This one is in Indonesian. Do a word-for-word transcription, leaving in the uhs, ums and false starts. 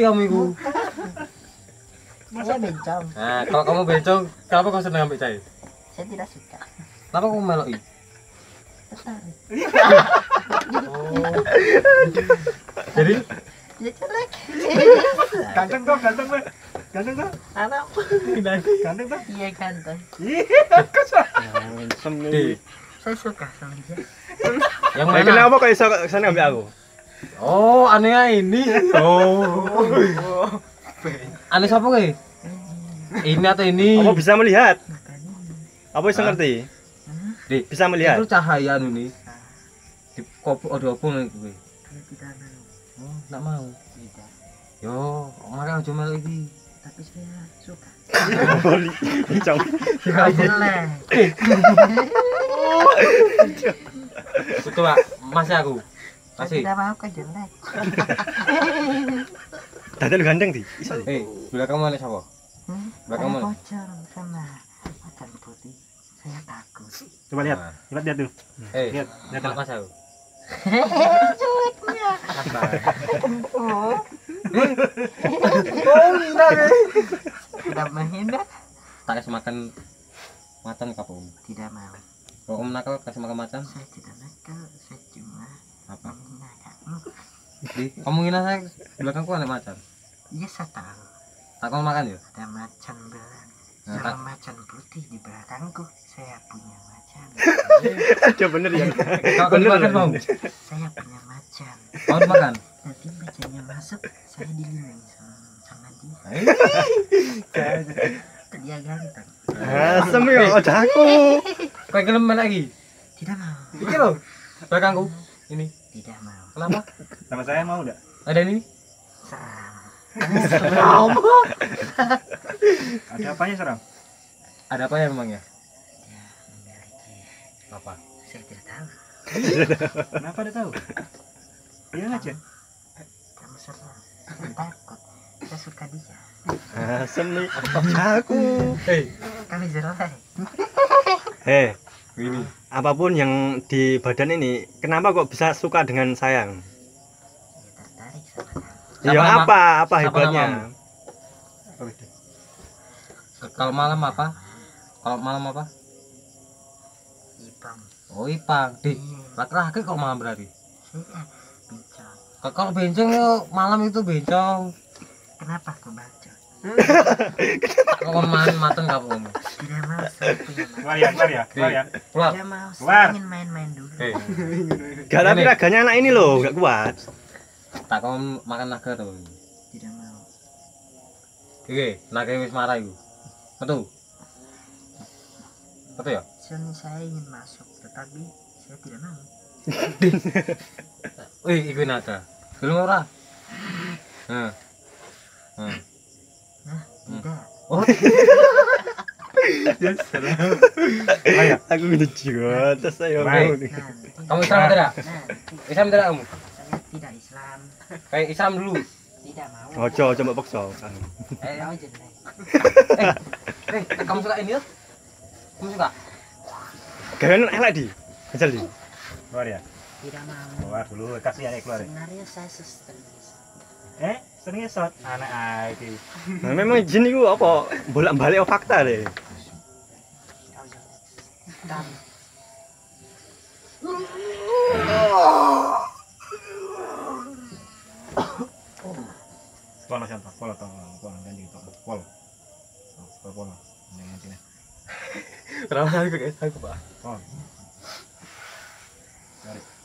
ngerti kamu iku. Saya bencong. Nah, kalau kamu bencong, kenapa kamu senang ambil cai? Saya tidak suka. Kenapa kamu meloi? Tertarik. Oh. Jadi ya jelek. Ganteng dong, ganteng dong. Ganteng dong. Anak. Ganteng dong. Iya ganteng. Iya. Saya suka sama dia. Yang mana? Kenapa kau kesana ambil aku? Oh, anehnya ini. Oh. Aneh siapa kau? Ini atau ini? Kamu bisa melihat. Apa bisa ngerti? Bisa melihat. Itu cahaya ini. Di kopi ada apa nih gue? Oh, nggak mau. Yo, orang cuma lagi. Tapi saya suka. Balik, jauh. Jelek. Betul pak, masih aku. Masih. Tidak mau kau jelek. Tadi lu gandeng sih. Eh, bila kamu ada siapa? Bila kamu ada. Bocor sama macan putih. Saya takut. Coba lihat, lihat lihat dulu. Eh, lihat, lihat masih aku. Cueknya. Oh. Oh, hindar. Tidak menghindar. Tak kasih makan macan kapung. Tidak mau. Kalau om nakal kasih makan macan? Saya tidak nakal, saya cuma apa? Kamu ngina saya belakangku ada macan. Iya saya tahu. Tak mau makan ya? Ada macan belang. Ada macan putih di belakangku. Saya punya macan. Ya bener ya. Kau makan mau? Saya punya macan. Mau makan? Nanti macannya masuk, saya dilindungi sama dia. Dia ganteng. Asem ya, otakku. Kau gelem lagi? Tidak mau. Iki loh. Belakangku. Ini. Tidak mau. Kenapa? Sama saya mau enggak? Ada ini? Seram. Ada apanya seram? Ada apa ya memangnya? Apa? Saya tidak tahu. Kenapa tidak tahu? Dia aja. Kamu salah. Takut. Saya suka dia. Asem nih. Aku. Hei. Kami jelek. Hei. Ini. Apapun yang di badan ini, kenapa kok bisa suka dengan sayang? Ya apa? Apa hebatnya? Kalau malam apa? Kalau malam apa? Ipang. Oh ipang. Di. Laki-laki kalau malam berarti. Bencong. Kalau bencong malam itu bencong. Kenapa aku bencong? Kalau main maten nggak mau. Tidak mau. Keluar ya, keluar ya, keluar ya. Tidak mau. Saya ingin main-main dulu. Gara-gara raganya anak ini loh, nggak kuat. Tak kau makan naga tuh. Tidak mau. Oke, naga wis marah itu. Betul. Betul ya? Saya ingin masuk, tetapi saya tidak mau. Wih, ikut naga. Belum orang. Hah. Hah. Hah. Tidak. Oh. Ya salah. Ayo, aku minum juga. Terus saya mau nih. Kamu Islam tidak? Islam tidak kamu? Saya tidak Islam. Kayak Islam dulu. Tidak mau. Ojo, coba paksa. Eh, ojo. Eh, eh, kamu suka ini ya? Kamu suka? Kalian elak di. Kecil di. Keluar ya? Tidak mau. Keluar dulu, kasih ya keluar. Sebenarnya saya suster. Eh? Seringnya shot anak aja. Nah, memang jin itu apa? Bolak-balik fakta deh. Pola contoh, pola contoh, pola ganti contoh, pola, pola pola, jangan cina. Ramai juga guys, aku pak. Pola. Cari.